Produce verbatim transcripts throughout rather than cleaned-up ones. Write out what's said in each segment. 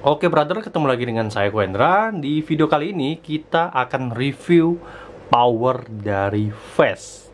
Oke brother, ketemu lagi dengan saya Ko Hendra. Di video kali ini kita akan review power dari Fest.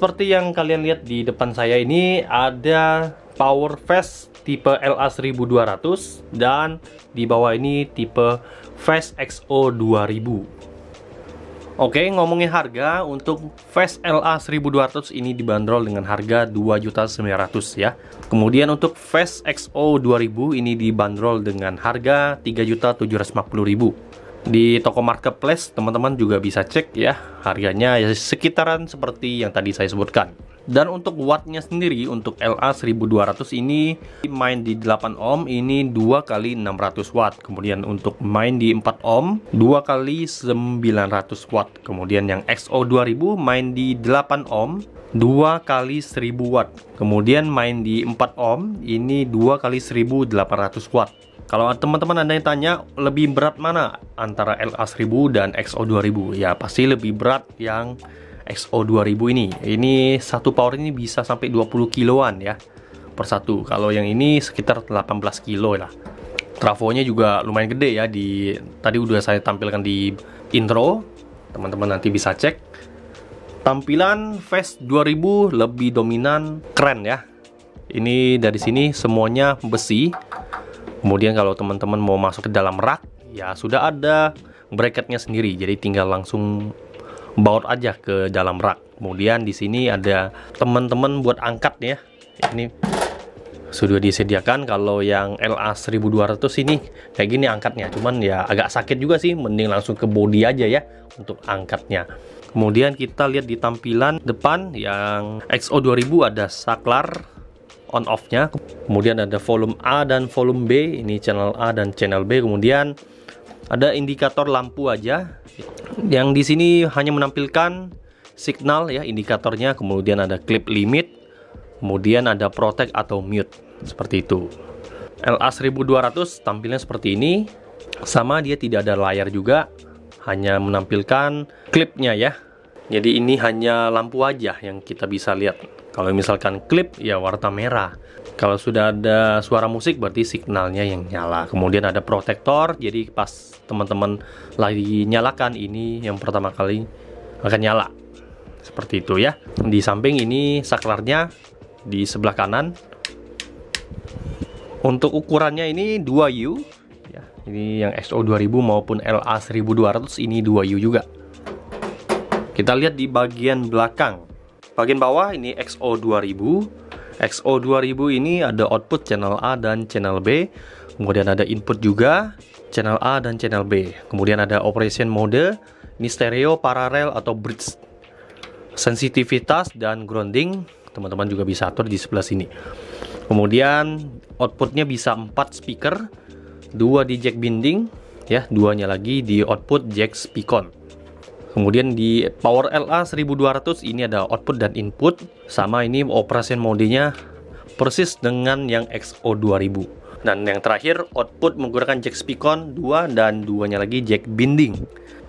Seperti yang kalian lihat di depan saya ini ada power Fest tipe L A seribu dua ratus dan di bawah ini tipe Fest X O dua ribu. Oke, ngomongin harga, untuk Fest L A seribu dua ratus ini dibanderol dengan harga dua juta sembilan ratus ribu ya. Kemudian untuk Fest X O dua ribu ini dibanderol dengan harga tiga juta tujuh ratus lima puluh ribu. Di toko marketplace teman-teman juga bisa cek ya, harganya ya sekitaran seperti yang tadi saya sebutkan. Dan untuk wattnya sendiri untuk L A seribu dua ratus ini main di delapan ohm ini dua kali enam ratus watt, kemudian untuk main di empat ohm dua kali sembilan ratus watt, kemudian yang X O dua ribu main di delapan ohm dua kali seribu watt, kemudian main di empat ohm ini dua kali seribu delapan ratus watt. Kalau teman-teman ada yang tanya lebih berat mana antara L A seribu dan X O dua ribu, ya pasti lebih berat yang X O dua ribu ini. Ini satu power ini bisa sampai dua puluh kiloan ya per satu. Kalau yang ini sekitar delapan belas kilo lah. Trafonya juga lumayan gede ya, di tadi udah saya tampilkan di intro. Teman-teman nanti bisa cek. Tampilan Face dua ribu lebih dominan, keren ya. Ini dari sini semuanya besi. Kemudian kalau teman-teman mau masuk ke dalam rak, ya sudah ada bracketnya sendiri, jadi tinggal langsung baut aja ke dalam rak. Kemudian di sini ada teman-teman buat angkat ya, ini sudah disediakan. Kalau yang L A seribu dua ratus ini kayak gini angkatnya, cuman ya agak sakit juga sih, mending langsung ke body aja ya untuk angkatnya. Kemudian kita lihat di tampilan depan, yang X O dua ribu ada saklar on off-nya, kemudian ada volume A dan volume B, ini channel A dan channel B, kemudian ada indikator lampu aja. Yang di sini hanya menampilkan signal ya indikatornya, kemudian ada clip limit, kemudian ada protect atau mute seperti itu. L A seribu dua ratus tampilnya seperti ini, sama dia tidak ada layar juga, hanya menampilkan clipnya ya. Jadi ini hanya lampu aja yang kita bisa lihat. Kalau misalkan klip ya warna merah. Kalau sudah ada suara musik berarti signalnya yang nyala. Kemudian ada protektor. Jadi pas teman-teman lagi nyalakan ini yang pertama kali akan nyala. Seperti itu ya. Di samping ini saklarnya di sebelah kanan. Untuk ukurannya ini dua U. Ya, ini yang X O dua ribu maupun L A seribu dua ratus ini dua U juga. Kita lihat di bagian belakang. Bagian bawah ini X O dua ribu. X O dua ribu ini ada output channel A dan channel B. Kemudian ada input juga channel A dan channel B. Kemudian ada operation mode, ini stereo, paralel atau bridge. Sensitivitas dan grounding teman-teman juga bisa atur di sebelah sini. Kemudian outputnya bisa empat speaker, dua di jack binding ya, duanya lagi di output jack speakon. Kemudian di power L A seribu dua ratus ini ada output dan input. Sama ini operation modenya persis dengan yang X O dua ribu. Dan yang terakhir output menggunakan jack speakon dua dan duanya lagi jack binding.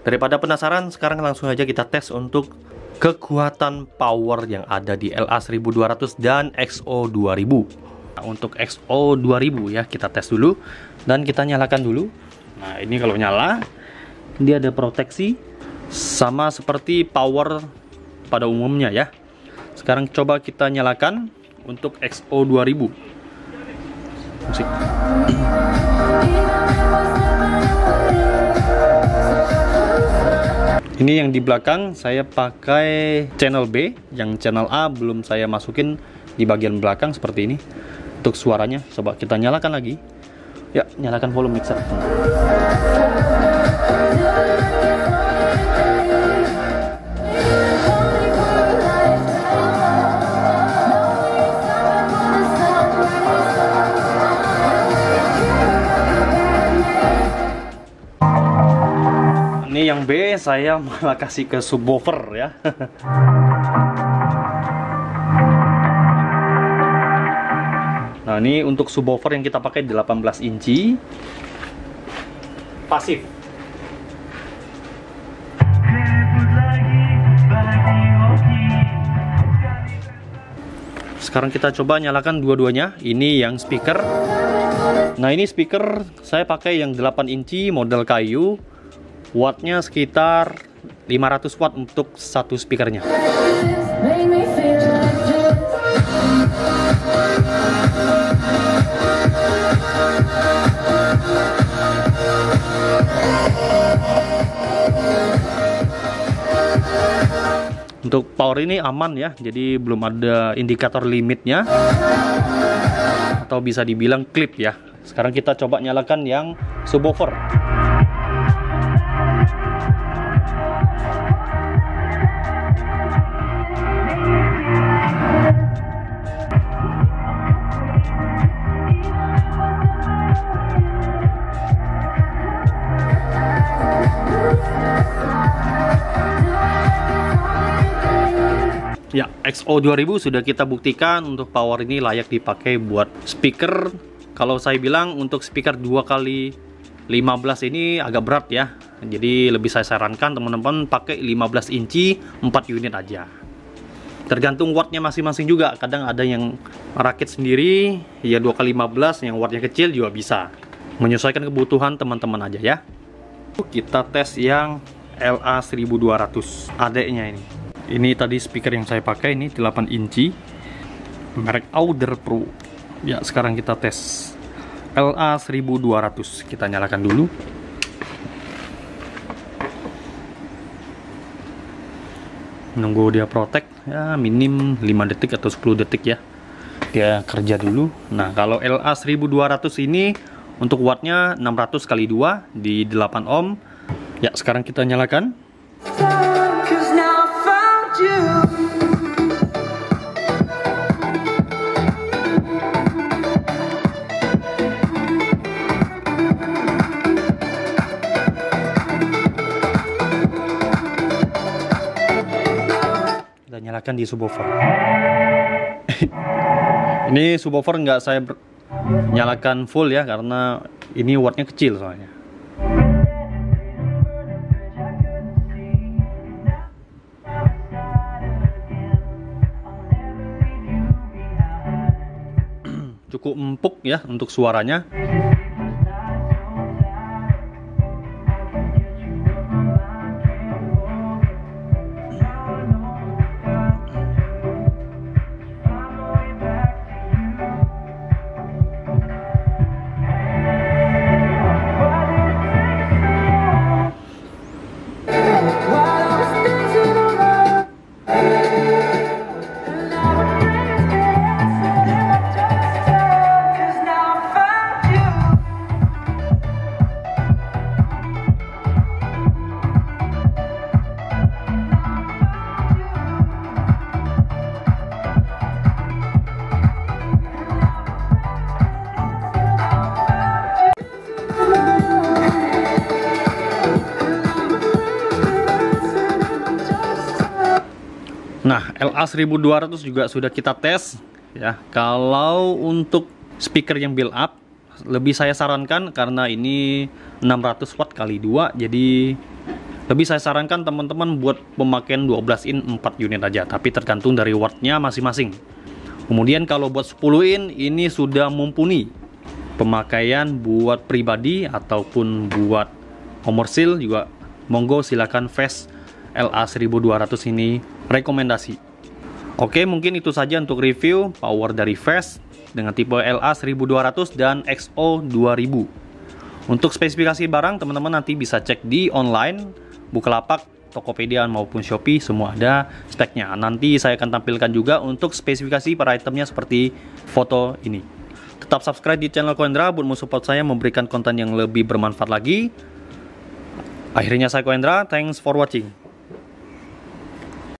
Daripada penasaran, sekarang langsung aja kita tes untuk kekuatan power yang ada di L A seribu dua ratus dan X O dua ribu. Nah, untuk X O dua ribu ya kita tes dulu dan kita nyalakan dulu. Nah ini kalau nyala dia ada proteksi. Sama seperti power pada umumnya ya. Sekarang coba kita nyalakan untuk X O dua ribu. Musik. Ini yang di belakang saya pakai channel B, yang channel A belum saya masukin di bagian belakang seperti ini. Untuk suaranya, coba kita nyalakan lagi. Ya, nyalakan volume mixer. Ini yang B saya malah kasih ke subwoofer ya. Nah, ini untuk subwoofer yang kita pakai delapan belas inci pasif. Sekarang kita coba nyalakan dua-duanya. Ini yang speaker. Nah, ini speaker saya pakai yang delapan inci model kayu. Wattnya sekitar lima ratus watt untuk satu speakernya. Untuk power ini aman ya, jadi belum ada indikator limitnya atau bisa dibilang klip ya. Sekarang kita coba nyalakan yang subwoofer. Ya, X O dua ribu sudah kita buktikan untuk power ini layak dipakai buat speaker. Kalau saya bilang untuk speaker dua kali lima belas ini agak berat ya. Jadi lebih saya sarankan teman-teman pakai lima belas inci empat unit aja. Tergantung wattnya masing-masing juga. Kadang ada yang rakit sendiri, ya dua kali lima belas, yang wattnya kecil juga bisa. Menyesuaikan kebutuhan teman-teman aja ya. Kita tes yang L A seribu dua ratus, adeknya ini. Ini tadi speaker yang saya pakai, ini delapan inci, merek Outer Pro. Ya, sekarang kita tes L A seribu dua ratus. Kita nyalakan dulu. Nunggu dia protect, ya minim lima detik atau sepuluh detik ya. Dia kerja dulu. Nah, kalau L A seribu dua ratus ini untuk wattnya enam ratus kali dua di delapan ohm. Ya, sekarang kita nyalakan. Kita nyalakan di subwoofer. Ini subwoofer nggak saya nyalakan full ya, karena ini wattnya kecil soalnya. Cukup empuk ya untuk suaranya. Nah, L A seribu dua ratus juga sudah kita tes ya. Kalau untuk speaker yang build up lebih saya sarankan, karena ini enam ratus watt kali dua, jadi lebih saya sarankan teman-teman buat pemakaian dua belas in empat unit aja, tapi tergantung dari wattnya masing-masing. Kemudian kalau buat sepuluh in ini sudah mumpuni pemakaian buat pribadi ataupun buat komersil juga, monggo silakan Fest L A seribu dua ratus ini rekomendasi. Oke, mungkin itu saja untuk review power dari Fest dengan tipe L A seribu dua ratus dan X O dua ribu. Untuk spesifikasi barang, teman-teman nanti bisa cek di online, Bukalapak, Tokopedia maupun Shopee semua ada speknya. Nanti saya akan tampilkan juga untuk spesifikasi para itemnya seperti foto ini. Tetap subscribe di channel Ko Hendra buat support saya memberikan konten yang lebih bermanfaat lagi. Akhirnya saya Ko Hendra, thanks for watching.